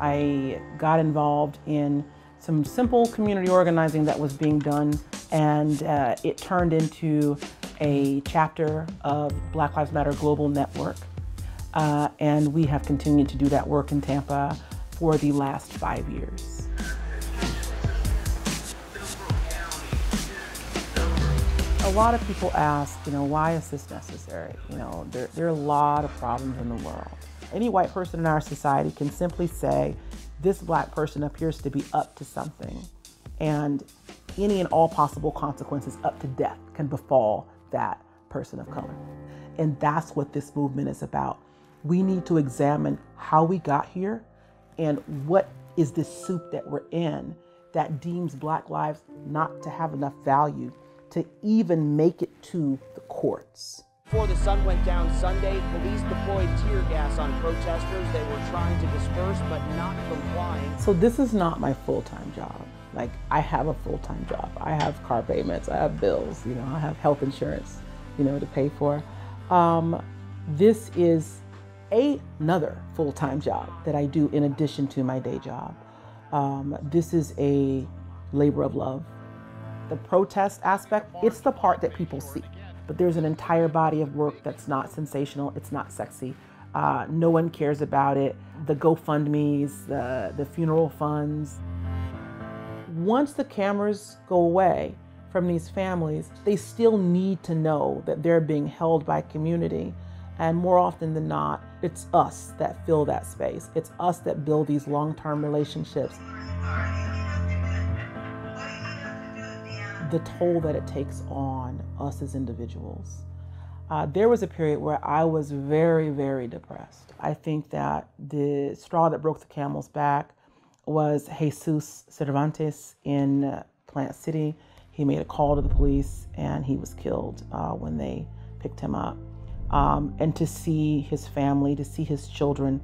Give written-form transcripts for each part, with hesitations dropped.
I got involved in some simple community organizing that was being done, and it turned into a chapter of Black Lives Matter Global Network. And we have continued to do that work in Tampa for the last 5 years. A lot of people ask, you know, why is this necessary? You know, there are a lot of problems in the world. Any white person in our society can simply say, this black person appears to be up to something, and any and all possible consequences up to death can befall that person of color. And that's what this movement is about. We need to examine how we got here and what is this soup that we're in that deems black lives not to have enough value to even make it to the courts. Before the sun went down Sunday, police deployed tear gas on protesters. They were trying to disperse but not complying. So this is not my full-time job. Like, I have a full-time job. I have car payments, I have bills, you know, I have health insurance, you know, to pay for. This is another full-time job that I do in addition to my day job. This is a labor of love. The protest aspect, it's the part that people see. But there's an entire body of work that's not sensational, it's not sexy, no one cares about it. The GoFundMes, the funeral funds. Once the cameras go away from these families, they still need to know that they're being held by community. And more often than not, it's us that fill that space. It's us that build these long-term relationships. The toll that it takes on us as individuals. There was a period where I was very, very depressed. I think that the straw that broke the camel's back was Jesus Cervantes in Plant City. He made a call to the police and he was killed when they picked him up. And to see his family, to see his children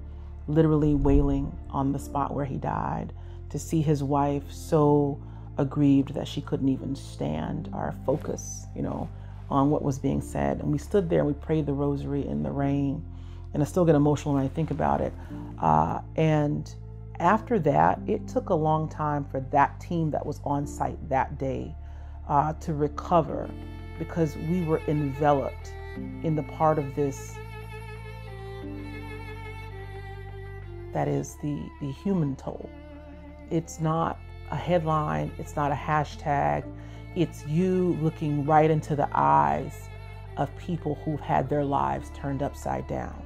literally wailing on the spot where he died, to see his wife so aggrieved that she couldn't even stand or focus, you know, on what was being said. And we stood there and we prayed the rosary in the rain. And I still get emotional when I think about it. And after that, it took a long time for that team that was on site that day to recover, because we were enveloped in the part of this that is the human toll. It's not a headline, it's not a hashtag, it's you looking right into the eyes of people who've had their lives turned upside down.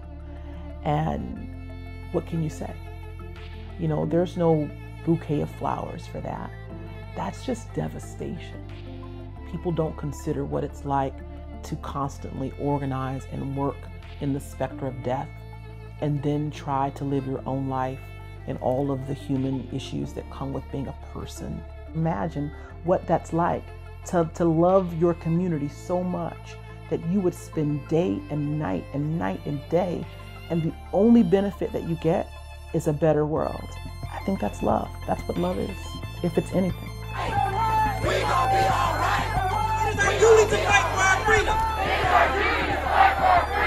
And what can you say? You know, there's no bouquet of flowers for that. That's just devastation. People don't consider what it's like to constantly organize and work in the specter of death, and then try to live your own life and all of the human issues that come with being a person. Imagine what that's like to love your community so much that you would spend day and night and night and day, and the only benefit that you get is a better world. I think that's love. That's what love is, if it's anything. Hey, we gonna be all right. We gonna be all right. It's our duty to fight for our freedom.